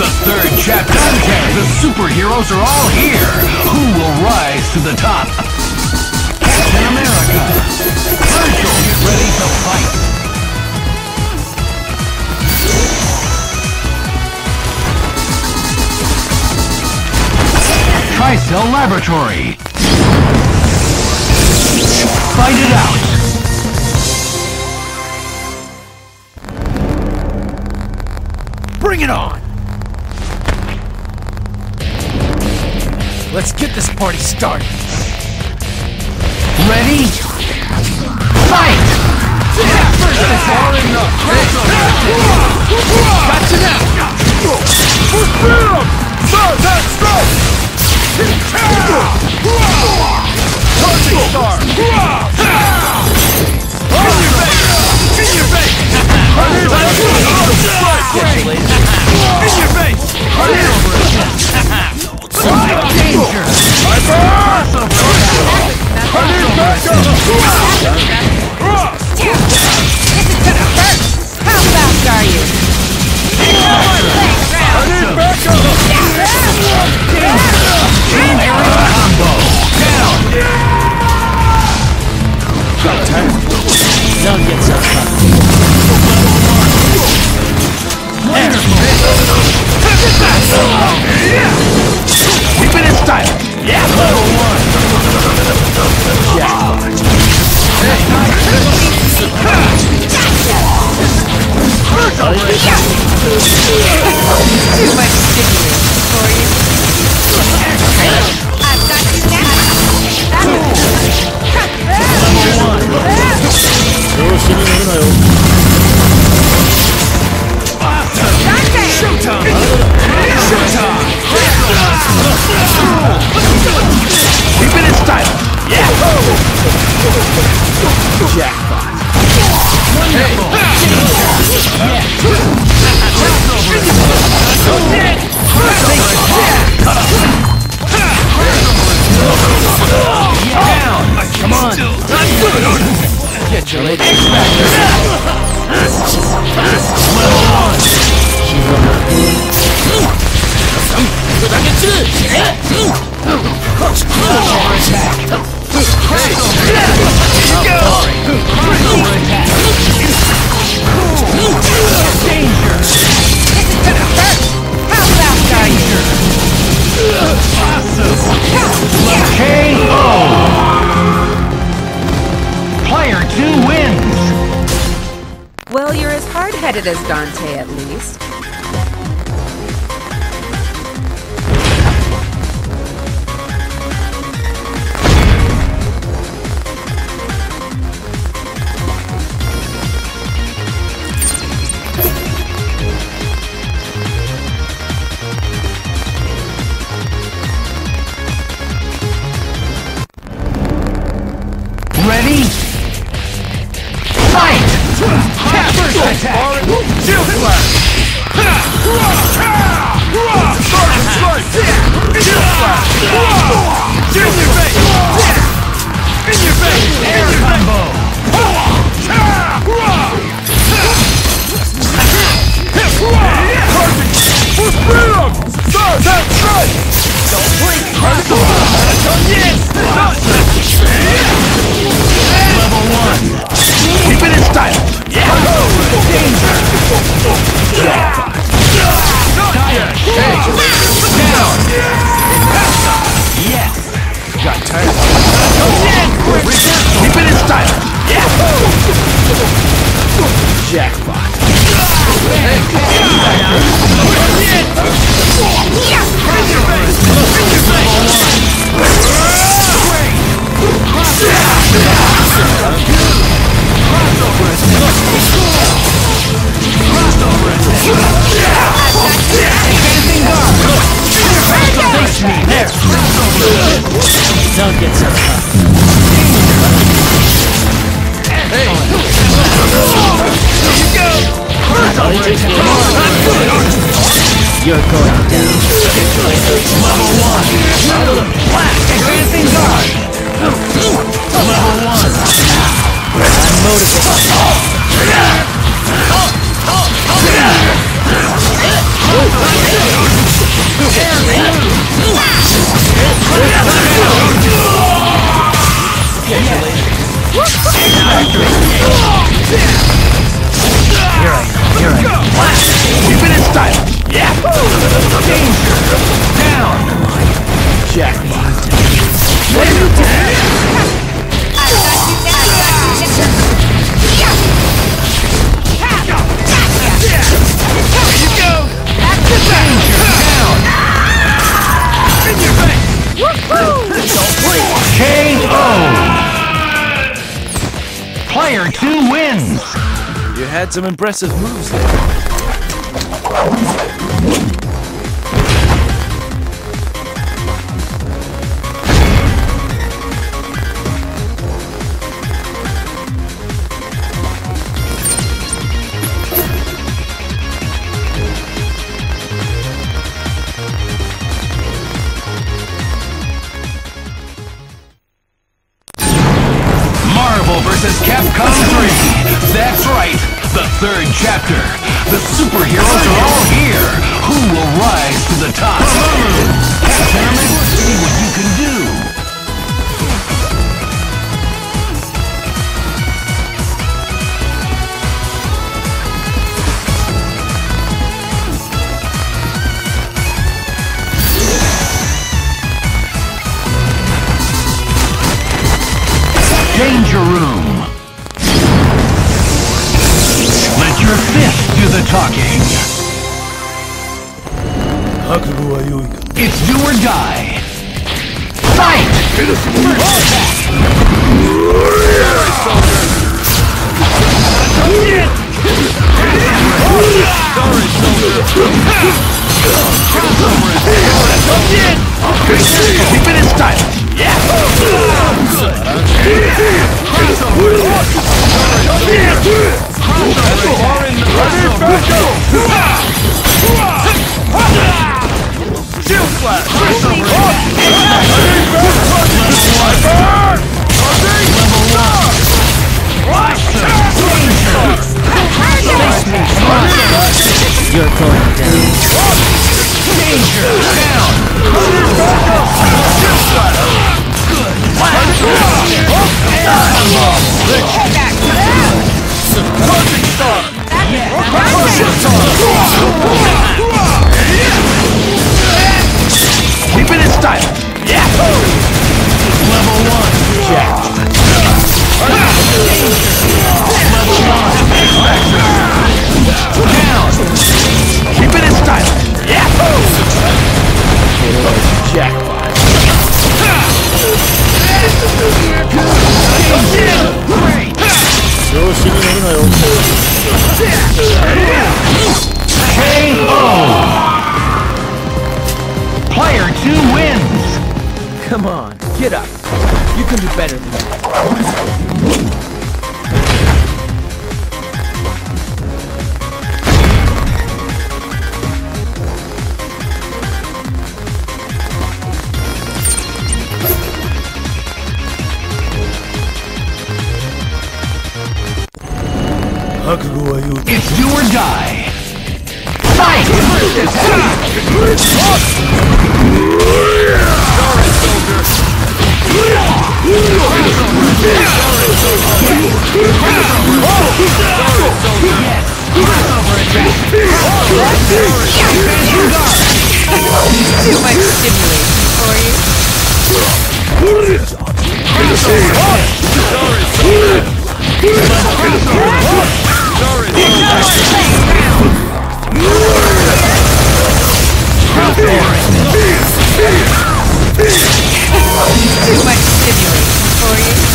the third chapter. Dante, the superheroes are all here. Who will rise to the top? Captain America. Virgil, get ready to fight. Tricell Laboratory. Fight it out. Bring it on! Let's get this party started! Ready? Fight! That's hard enough! Gotcha now! That's right! Target star! In your face! In your face! Danger! How fast are you? Danger combo! Down! Keep it in style! Yeah! Too much stimulus for you. I've got you now! Keep it in style! Yeah! Jackpot! Wonderful! Down! Come on! Get your legs back! Player 2 wins! Well, you're as hard-headed as Dante, at least. Ready? Fight! First attack! Shield flash! Sergeant strike! Shield flash! In your face! In your face! Air combo! Perfect! Sergeant strike! Don't blink! Keep it in style! Yeah! Danger! Yeah! Yes! Got tired! Keep it in style! Yeah! Jackpot! Don't get so tough. Hey! Here you go! You're going down. Level 1! Advancing guard! Level 1! I'm motivated. Here I am. Watch. Keep it in style. Yeah. Danger. Down. Jackpot. What are you doing? Here you go. Danger. Down. In your face. Woohoo! KO. Player 2 wins! You had some impressive moves there. Versus Capcom 3. That's right, the third chapter. The superheroes are all here. Who will rise to the top? Captain, see what you can do. Danger room. Let your fist do the talking. It's do or die. Fight! Keep it in style. Yeah! Good! You're going down! Danger! Down! Wow. Keep it in style. Yeah. Level 1. Check. Level 1. Down. Keep it in style. Yeah. Jackpot. KO! Player 2 wins! Come on, get up. You can do better than that. It's do or die. Fight! Sorry, soldier. Too much stimulation for you. Keep it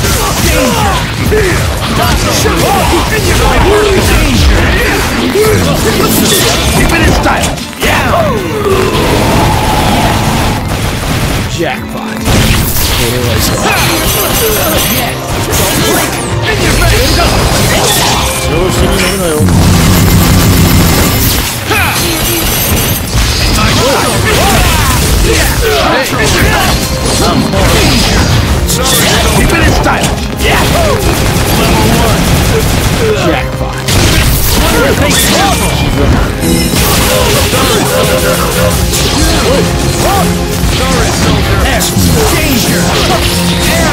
in style. Yeah. Jackpot. Here I go. Keep it in style. Yeah. Level 1. Jackpot. Sorry, soldier. Yes! Danger!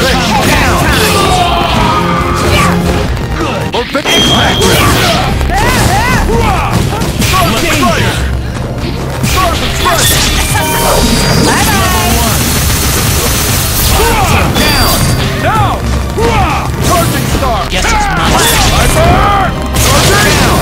Aircom down! Open impact! Let's fire! Stars in front! Bye-bye! Down! Now! Charging star! Guess it's not Hyper! Charging down!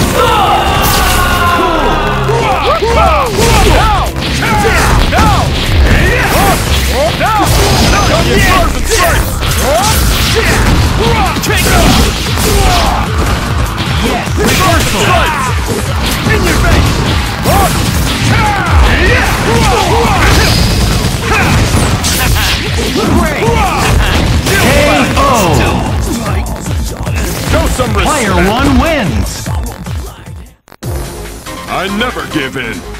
Player one wins! I never give in!